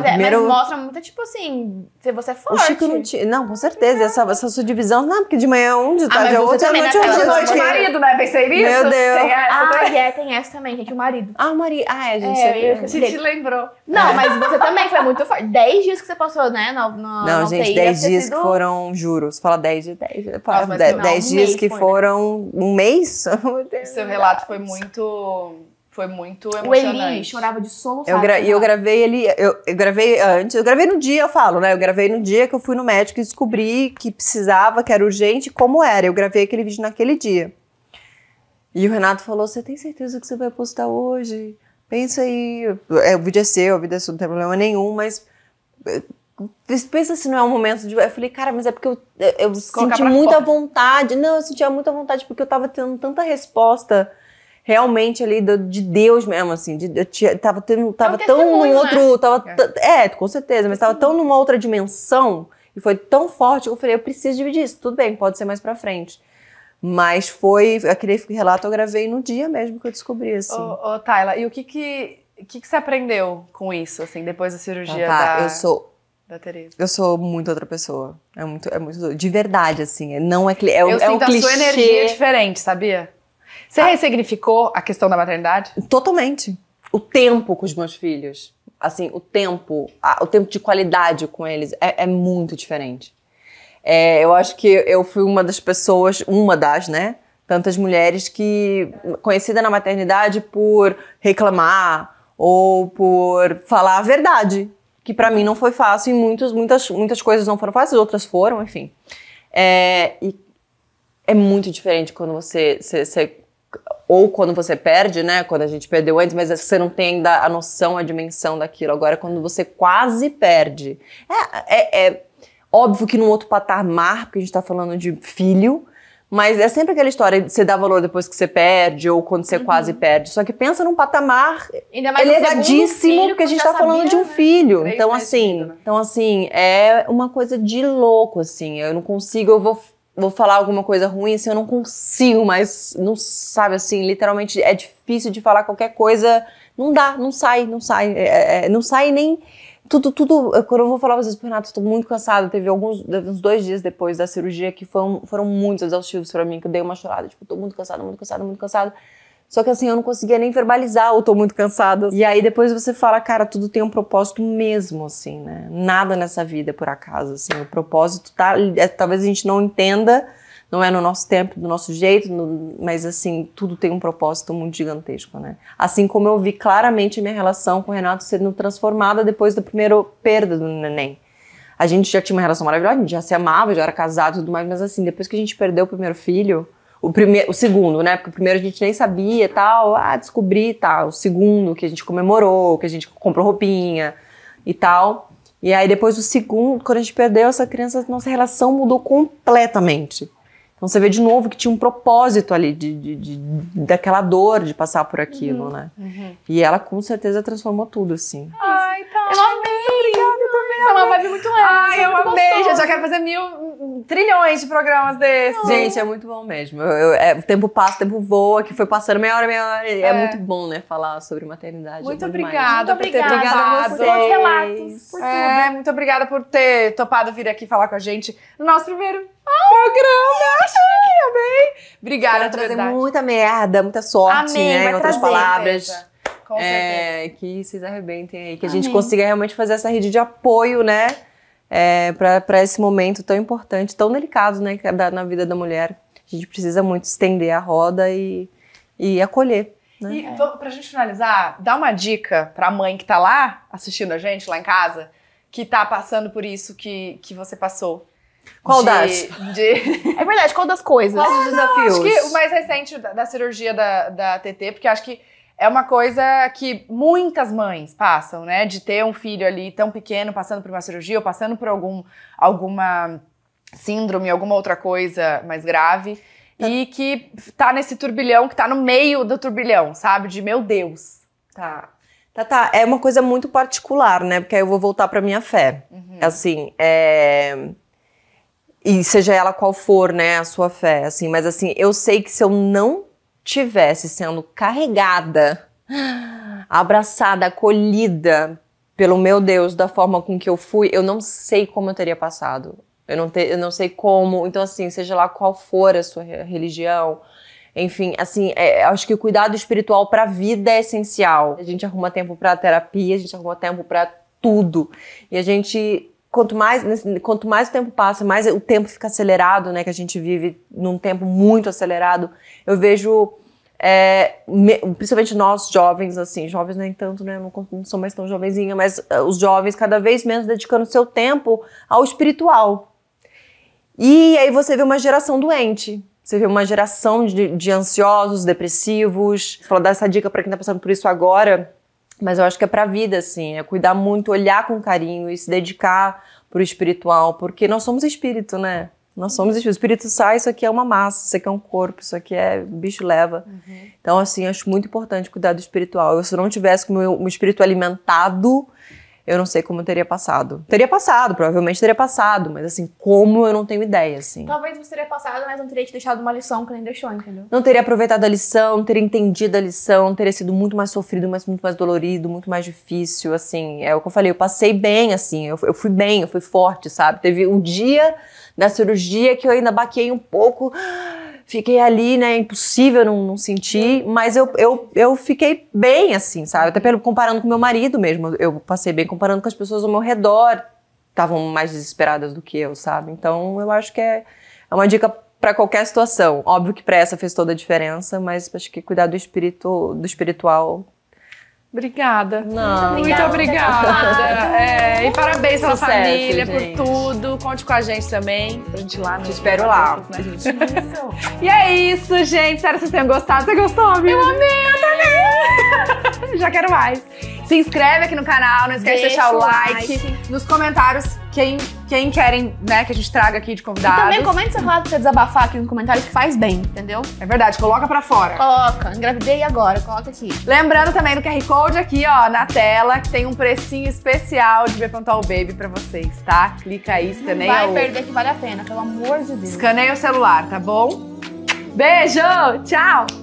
mas mostra muito, tipo assim, se você é forte. O Chico não tinha... Não, com certeza. Essa sua divisão, não, porque de manhã é um, de tarde é outro, à noite é outro. Noite marido, né? Pensei nisso. Meu Deus. Tem essa também. Tem essa também, gente, o marido. Ah, o marido. Ah, gente, você te lembrou. Não, mas você também foi muito forte. 10 dias que você passou, né? Não, gente, 10 dias que foram, juro. Você fala 10 de 10. 10 dias que foram um mês? Seu relato foi muito... Foi muito emocionante. O Eli chorava de soluçar. Eu gravei ele... Eu gravei antes... Eu gravei no dia, eu falo, né? Eu gravei no dia que eu fui no médico e descobri que precisava, que era urgente, como era. Eu gravei aquele vídeo naquele dia. E o Renato falou, você tem certeza que você vai postar hoje? Pensa aí... o vídeo é seu, a vida é sua, não tem problema nenhum, mas... Pensa se não é um momento de... Eu falei, cara, mas é porque eu senti muita vontade. Não, eu sentia muita vontade porque eu tava tendo tanta resposta... Realmente ali de Deus mesmo, assim, eu tava tão num outro, né? Com certeza, mas tava tão numa outra dimensão e foi tão forte que eu falei, eu preciso dividir isso, tudo bem, pode ser mais pra frente. Mas foi, aquele relato eu gravei no dia mesmo que eu descobri, assim. Ô Thaila, e o que você aprendeu com isso, assim, depois da cirurgia da Tereza? Eu sou muito outra pessoa, é muito, de verdade, assim, não é, é, eu é sinto um a clichê. Sua energia é diferente, sabia? Você ressignificou a questão da maternidade? Totalmente. O tempo com os meus filhos, assim, o tempo de qualidade com eles é muito diferente. Eu acho que eu fui uma das pessoas, né, tantas mulheres que, conhecida na maternidade por reclamar ou por falar a verdade. que para mim não foi fácil, e muitas coisas não foram fáceis, outras foram, enfim. E é muito diferente quando você ou quando você perde, né, quando a gente perdeu antes, mas você não tem ainda a noção, a dimensão daquilo. Agora, quando você quase perde, é óbvio que num outro patamar, porque a gente tá falando de filho, mas é sempre aquela história de você dar valor depois que você perde, ou quando você quase perde. Só que pensa num patamar elevadíssimo, porque a gente tá falando de um filho. Então, assim, é uma coisa de louco, assim. Eu não consigo, eu vou falar alguma coisa ruim, assim, eu não consigo, mas não sabe, assim, literalmente é difícil de falar qualquer coisa. Não dá, não sai nem... Tudo, quando eu vou falar pra vocês, Renato, eu tô muito cansada. Teve uns 2 dias depois da cirurgia que foram muito exaustivos pra mim, que eu dei uma chorada, tipo, tô muito cansada, muito cansada, muito cansada. Só que assim, eu não conseguia nem verbalizar, eu tô muito cansada. E aí depois você fala, cara, tudo tem um propósito mesmo, assim, né? Nada nessa vida é por acaso, assim, o propósito tá... talvez a gente não entenda, não é no nosso tempo, do nosso jeito, mas assim, tudo tem um propósito muito gigantesco, né? Assim como eu vi claramente a minha relação com o Renato sendo transformada depois da primeira perda do neném. A gente já tinha uma relação maravilhosa, a gente já se amava, já era casado e tudo mais, mas assim, depois que a gente perdeu o primeiro filho, o segundo, né? Porque o primeiro a gente nem sabia e tal, descobri e tal. O segundo que a gente comemorou, que a gente comprou roupinha e tal. E aí depois do segundo, quando a gente perdeu essa criança, nossa relação mudou completamente. Então você vê de novo que tinha um propósito ali daquela dor de passar por aquilo, né? E ela com certeza transformou tudo, assim. Ai, tá. Eu amei! Obrigada, é uma vibe muito leve. Ai, eu amei! Já quero fazer 1.000 trilhões de programas desses. Gente, é muito bom mesmo. O tempo passa, o tempo voa, que foi passando meia hora. É muito bom, né, falar sobre maternidade. Muito obrigada. Muito obrigada por todos os relatos. Por tudo. Muito obrigada por ter topado vir aqui falar com a gente no nosso primeiro programa. Acho que amei. Obrigada, trazer muita merda, muita sorte, amém, né? Em outras palavras. Com certeza. Que vocês arrebentem aí. Que amém. A gente consiga realmente fazer essa rede de apoio, né? Para esse momento tão importante, tão delicado, né? Na vida da mulher. A gente precisa muito estender a roda e acolher. Né? E pra gente finalizar, dá uma dica pra mãe que tá lá assistindo a gente, lá em casa, que tá passando por isso que você passou. Qual das? É verdade, qual das coisas? Qual dos desafios? Acho que o mais recente da cirurgia da TT, porque acho que é uma coisa que muitas mães passam, né? De ter um filho ali tão pequeno, passando por uma cirurgia ou passando por alguma síndrome, alguma outra coisa mais grave. Tá. E que tá nesse turbilhão, que tá no meio do turbilhão, sabe? De meu Deus. Tá. É uma coisa muito particular, né? Porque aí eu vou voltar pra minha fé. Uhum. Assim, e seja ela qual for, né, a sua fé, assim, mas assim, eu sei que se eu não tivesse sendo carregada, abraçada, acolhida pelo meu Deus da forma com que eu fui, eu não sei como eu teria passado, eu não sei como, então assim, seja lá qual for a sua religião, enfim, assim, acho que o cuidado espiritual pra vida é essencial. A gente arruma tempo pra terapia, a gente arruma tempo pra tudo, e a gente... Quanto mais o tempo passa, mais o tempo fica acelerado, né? Que a gente vive num tempo muito acelerado. Eu vejo, principalmente nós jovens, assim, jovens nem tanto, né? Não sou mais tão jovenzinha, mas os jovens cada vez menos dedicando seu tempo ao espiritual. E aí você vê uma geração doente. Você vê uma geração de ansiosos, depressivos. Vou dar essa dica para quem tá passando por isso agora. Mas eu acho que é pra vida, assim, é cuidar muito, olhar com carinho e se dedicar pro espiritual, porque nós somos espírito, né? Nós somos espírito. O espírito sai, isso aqui é uma massa, isso aqui é um corpo, isso aqui é... o bicho leva. Uhum. Então, assim, acho muito importante cuidar do espiritual. Eu, se eu não tivesse com o meu espírito alimentado, eu não sei como eu teria passado. Teria passado, provavelmente teria passado, mas assim, como eu não tenho ideia, assim. Talvez você teria passado, mas não teria te deixado uma lição que nem deixou, entendeu? Não teria aproveitado a lição, não teria entendido a lição, teria sido muito mais sofrido, mas muito mais dolorido, muito mais difícil, assim. É o que eu falei, eu passei bem, assim, eu fui bem, eu fui forte, sabe? Teve um dia da cirurgia que eu ainda baquei um pouco, fiquei ali, né, impossível não sentir, mas eu fiquei bem, assim, sabe? Até comparando com meu marido mesmo, eu passei bem, comparando com as pessoas ao meu redor, estavam mais desesperadas do que eu, sabe? Então, eu acho que é uma dica para qualquer situação. Óbvio que para essa fez toda a diferença, mas acho que cuidar do espiritual Obrigada. Não, muito obrigada. É, e parabéns pela família, gente, por tudo. Conte com a gente também. Pra gente ir lá. Te espero lá. E é isso, gente. Espero que vocês tenham gostado. Você gostou, amiga? Eu amei. Eu também. Já quero mais. Se inscreve aqui no canal. Não esquece de deixar o like. Nos comentários, quem querem, né, que a gente traga aqui de convidados. E também comenta seu lado pra você desabafar aqui no comentário, que faz bem, entendeu? É verdade, coloca pra fora. Coloca, engravidei agora, coloca aqui. Lembrando também do QR Code aqui, ó, na tela, que tem um precinho especial de Bepantol Baby pra vocês, tá? Clica aí, escaneia. Não vai perder que vale a pena, pelo amor de Deus. Escaneia o celular, tá bom? Beijo, tchau!